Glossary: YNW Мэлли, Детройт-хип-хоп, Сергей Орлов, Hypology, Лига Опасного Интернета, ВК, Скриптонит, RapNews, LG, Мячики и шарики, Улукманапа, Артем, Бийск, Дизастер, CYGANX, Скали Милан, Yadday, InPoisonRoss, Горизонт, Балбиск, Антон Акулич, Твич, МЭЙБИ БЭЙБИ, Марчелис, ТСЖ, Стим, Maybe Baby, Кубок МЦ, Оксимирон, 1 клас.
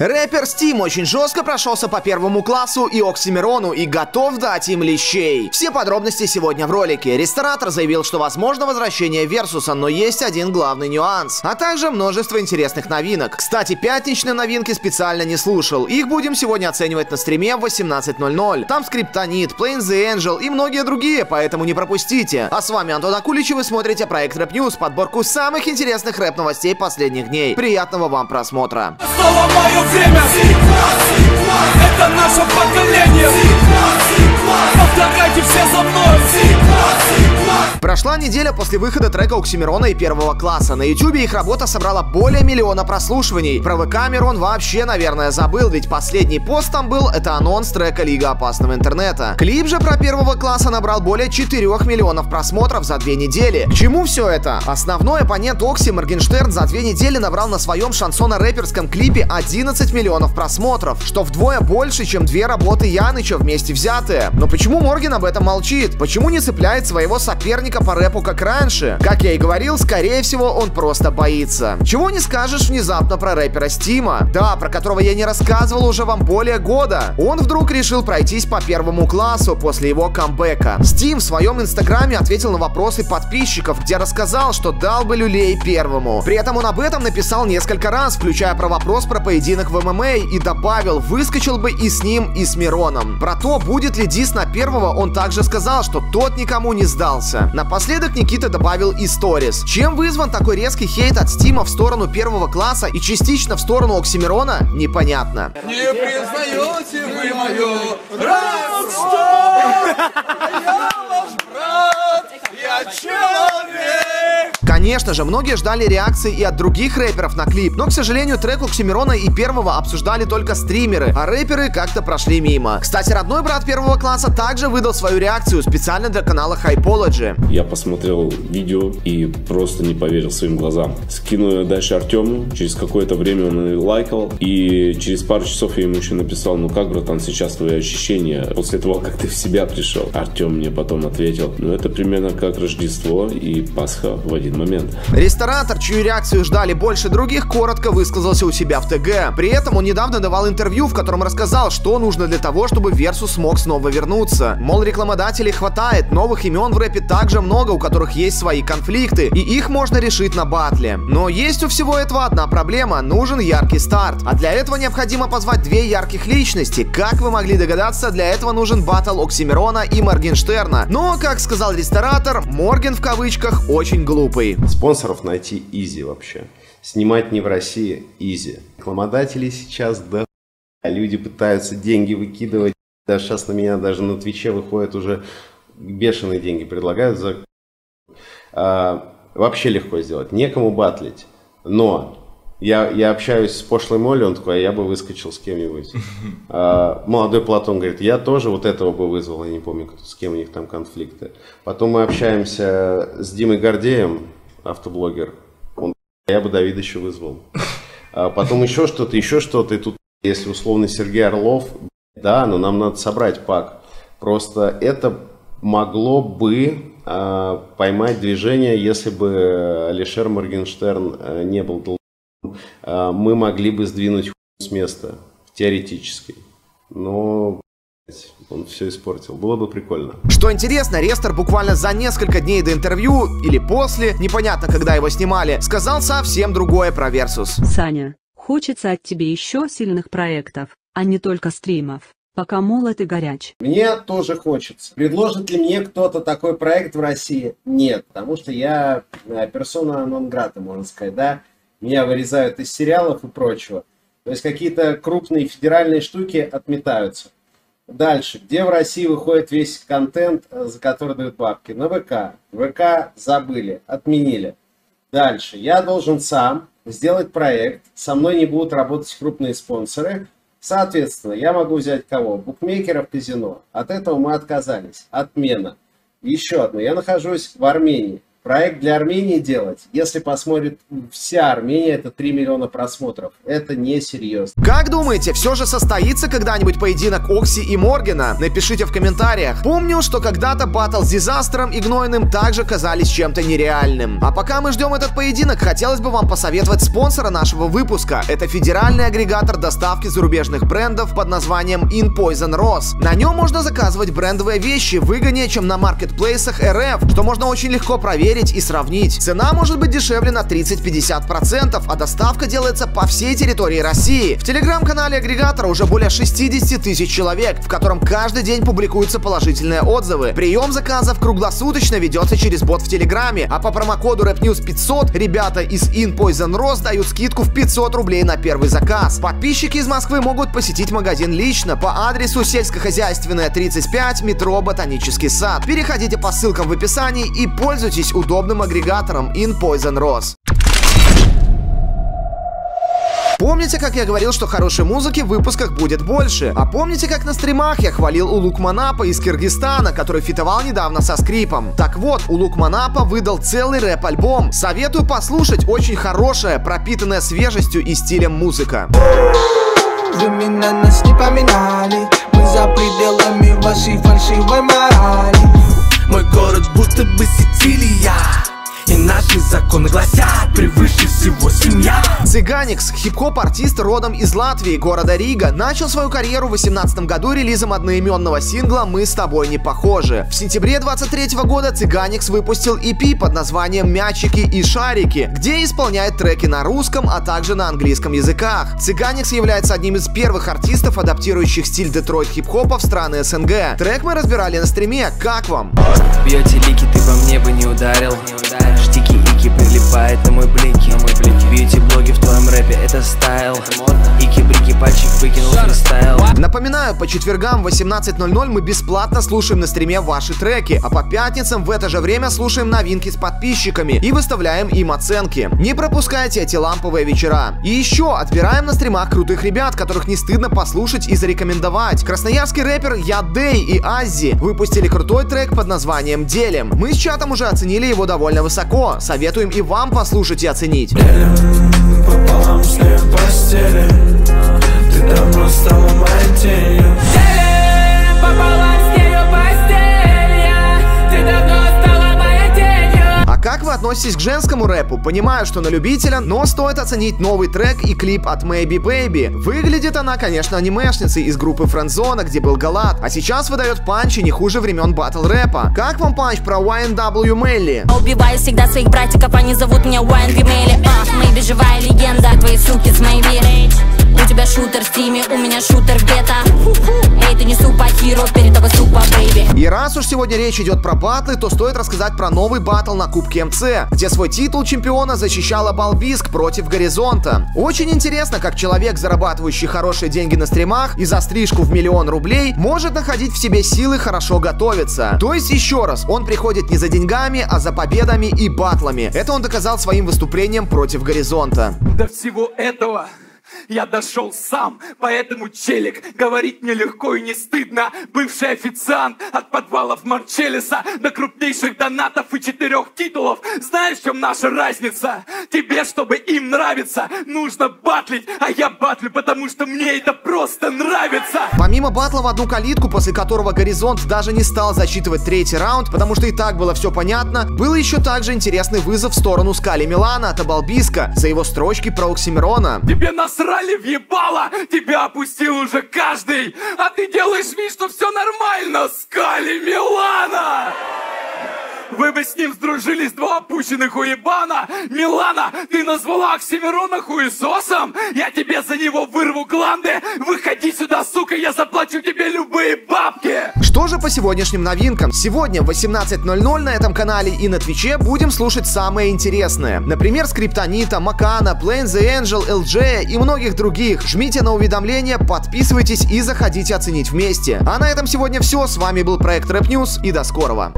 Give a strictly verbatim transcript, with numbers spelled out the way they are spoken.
Рэпер Стим очень жестко прошелся по первому классу и Оксимирону и готов дать им лещей. Все подробности сегодня в ролике. Ресторатор заявил, что возможно возвращение Версуса, но есть один главный нюанс, а также множество интересных новинок. Кстати, пятничные новинки специально не слушал. Их будем сегодня оценивать на стриме в восемнадцать ноль ноль. Там Скриптонит, Playin' the Angel и многие другие, поэтому не пропустите. А с вами Антон Акулич, и вы смотрите проект Рэп Ньюс, подборку самых интересных рэп-новостей последних дней. Приятного вам просмотра. Время. Это наше поколение. Повторяйте все за мной. Прошла неделя после выхода трека Оксимирона и первого класса. На ютубе их работа собрала более миллиона прослушиваний. Про ВК Мирон вообще, наверное, забыл, ведь последний пост там был — это анонс трека Лига Опасного Интернета. Клип же про первого класса набрал более четырёх миллионов просмотров за две недели. К чему все это? Основной оппонент Окси, Моргенштерн, за две недели набрал на своем шансоно-рэперском клипе одиннадцать миллионов просмотров, что вдвое больше, чем две работы Яныча вместе взятые. Но почему Морген об этом молчит? Почему не цепляет своего соперника по рэпу, как раньше? Как я и говорил, скорее всего, он просто боится. Чего не скажешь внезапно про рэпера Стима. Да, про которого я не рассказывал уже вам более года. Он вдруг решил пройтись по первому классу после его камбэка. Стим в своем инстаграме ответил на вопросы подписчиков, где рассказал, что дал бы люлей первому. При этом он об этом написал несколько раз, включая про вопрос про поединок в ММА, и добавил, выскочил бы и с ним, и с Мироном. Про то, будет ли дис на первого, он также сказал, что тот никому не сдался. Напоследок Никита добавил и сторис. Чем вызван такой резкий хейт от Стима в сторону первого класса и частично в сторону Оксимирона, непонятно. Не признаете вы мое родство, я ваш брат, я человек. Конечно же, многие ждали реакции и от других рэперов на клип, но, к сожалению, трек Оксимирона и первого обсуждали только стримеры, а рэперы как-то прошли мимо. Кстати, родной брат первого класса также выдал свою реакцию специально для канала Hypology. Я посмотрел видео и просто не поверил своим глазам. Скину дальше Артему, через какое-то время он лайкал, и через пару часов я ему еще написал: ну как, братан, сейчас твои ощущения после того, как ты в себя пришел? Артем мне потом ответил: ну это примерно как Рождество и Пасха в один момент. Ресторатор, чью реакцию ждали больше других, коротко высказался у себя в ТГ. При этом он недавно давал интервью, в котором рассказал, что нужно для того, чтобы Версус смог снова вернуться. Мол, рекламодателей хватает, новых имен в рэпе также много, у которых есть свои конфликты, и их можно решить на батле. Но есть у всего этого одна проблема: нужен яркий старт. А для этого необходимо позвать две ярких личности. Как вы могли догадаться, для этого нужен батл Оксимирона и Моргенштерна. Но, как сказал ресторатор, Морген в кавычках очень глупый. Спонсоров найти изи вообще. Снимать не в России изи. Рекламодатели сейчас да. Люди пытаются деньги выкидывать. Да, сейчас на меня даже на Твиче выходят уже бешеные деньги. Предлагают за... А, вообще легко сделать. Некому батлить. Но... Я, я общаюсь с пошлой Молли, он такой: а я бы выскочил с кем-нибудь. А, молодой Платон говорит: я тоже вот этого бы вызвал, я не помню, с кем у них там конфликты. Потом мы общаемся с Димой Гордеем, автоблогер, он: я бы Давида еще вызвал. А потом еще что-то, еще что-то, и тут, если условно Сергей Орлов, да, но нам надо собрать пак. Просто это могло бы... а, поймать движение, если бы Алишер Моргенштерн не был долго. Мы могли бы сдвинуть с места, теоретически, но... он все испортил. Было бы прикольно. Что интересно, Рестор буквально за несколько дней до интервью, или после, непонятно, когда его снимали, сказал совсем другое про Версус. Саня, хочется от тебя еще сильных проектов, а не только стримов. Пока молод и горяч. Мне тоже хочется. Предложит ли мне кто-то такой проект в России? Нет, потому что я персона нон-грата, можно сказать, да? Меня вырезают из сериалов и прочего. То есть какие-то крупные федеральные штуки отметаются. Дальше. Где в России выходит весь контент, за который дают бабки? На ВК. ВК забыли, отменили. Дальше. Я должен сам сделать проект. Со мной не будут работать крупные спонсоры. Соответственно, я могу взять кого? Букмекеров, казино. От этого мы отказались. Отмена. Еще одно. Я нахожусь в Армении. Проект для Армении делать, если посмотрит вся Армения, это три миллиона просмотров. Это несерьезно. Как думаете, все же состоится когда-нибудь поединок Окси и Моргена? Напишите в комментариях. Помню, что когда-то баттл с Дизастером и Гнойным также казались чем-то нереальным. А пока мы ждем этот поединок, хотелось бы вам посоветовать спонсора нашего выпуска. Это федеральный агрегатор доставки зарубежных брендов под названием InPoisonRoss. На нем можно заказывать брендовые вещи выгоднее, чем на маркетплейсах эр эф, что можно очень легко проверить и сравнить. Цена может быть дешевле на тридцать-пятьдесят процентов, а доставка делается по всей территории России. В телеграм-канале агрегатора уже более шестидесяти тысяч человек, в котором каждый день публикуются положительные отзывы. Прием заказов круглосуточно ведется через бот в телеграме, а по промокоду рэп ньюс пятьсот ребята из InPoisonRoss дают скидку в пятьсот рублей на первый заказ. Подписчики из Москвы могут посетить магазин лично по адресу сельскохозяйственная тридцать пять, метро Ботанический сад. Переходите по ссылкам в описании и пользуйтесь удобством. Удобным агрегатором InPoisonRoss. Помните, как я говорил, что хорошей музыки в выпусках будет больше? А помните, как на стримах я хвалил Улукманапа из Киргизстана, который фитовал недавно со Скрипом? Так вот, Улукманапа выдал целый рэп-альбом. Советую послушать, очень хорошая, пропитанная свежестью и стилем музыка. Вы меня нас не поминали, мы за пределами вашей фальшивой морали. Мой город будто бы Сицилия, и наши законы гласят, превыше всего семья. CYGANX, хип-хоп-артист родом из Латвии, города Рига, начал свою карьеру в две тысячи восемнадцатом году релизом одноименного сингла «Мы с тобой не похожи». В сентябре двадцать третьего года CYGANX выпустил и пи под названием «Мячики и шарики», где исполняет треки на русском, а также на английском языках. CYGANX является одним из первых артистов, адаптирующих стиль Детройт-хип-хопа в страны СНГ. Трек мы разбирали на стриме, как вам? Бьете лики, ты по мне бы не ударил. Штики-ики прилипает на мой блики. Бьюти-блоги в твоем рэпе это стайл. Ики-брики пальчик выкинул фристайл. Напоминаю, по четвергам в восемнадцать ноль ноль мы бесплатно слушаем на стриме ваши треки, а по пятницам в это же время слушаем новинки с подписчиками и выставляем им оценки. Не пропускайте эти ламповые вечера. И еще отбираем на стримах крутых ребят, которых не стыдно послушать и зарекомендовать. Красноярский рэпер Yadday и Аззи выпустили крутой трек под названием «Делим». Мы с чатом уже оценили его довольно высоко. Советуем и вам послушать и оценить. Делим пополам с ней в постели. Ты давно стала моей тенью. Делим пополам с ней в постели. Ты давно стала моей тенью. А как вы относитесь к женскому рэпу? Понимаю, что на любителя, но стоит оценить новый трек и клип от Maybe Baby. Выглядит она, конечно, анимешницей из группы Френдзона, где был Галат, а сейчас выдает панчи не хуже времен батл рэпа. Как вам панч про уай эн дабл ю Мэлли? Убиваю всегда своих братиков, они зовут меня уай эн дабл ю Мэлли. Мэйби живая легенда, твои суки с Мэйби. У тебя шутер в стиме, у меня шутер где-то. Эй, ты не супа хиро, перед тобой супа бэйби. И раз уж сегодня речь идет про батлы, то стоит рассказать про новый батл на Кубке МЦ, где свой титул чемпиона защищала Балбиск против Горизонта. Очень интересно, как человек, зарабатывающий хорошие деньги на стримах и за стрижку в миллион рублей, может находить в себе силы хорошо готовиться. То есть еще раз, он приходит не за деньгами, а за победами и батлами. Это он доказал своим выступлением против Горизонта. До всего этого я дошел сам, поэтому, челик, говорить мне легко и не стыдно. Бывший официант от подвалов Марчелиса до крупнейших донатов и четырех титулов. Знаешь, в чем наша разница? Тебе, чтобы им нравиться, нужно батлить, а я батлю, потому что мне это просто нравится. Помимо батла в одну калитку, после которого Горизонт даже не стал зачитывать третий раунд, потому что и так было все понятно, был еще также интересный вызов в сторону Скали Милана от Балбиска за его строчки про Оксимирона. Тебе насрать! Срали в ебало, тебя опустил уже каждый, а ты делаешь вид, что все нормально, Скали Милана! Вы бы с ним сдружились, два опущенных уебана! Милана, ты назвала Оксимирона хуесосом? Я тебе за него вырву гланды! Выходи сюда, сука, я заплачу тебе любые бабки! Что же по сегодняшним новинкам? Сегодня в восемнадцать ноль ноль на этом канале и на Твиче будем слушать самое интересное. Например, Скриптонита, Макана, Playin' the Angel, эл джи и многих других. Жмите на уведомления, подписывайтесь и заходите оценить вместе. А на этом сегодня все. С вами был проект Рэп Ньюс и до скорого.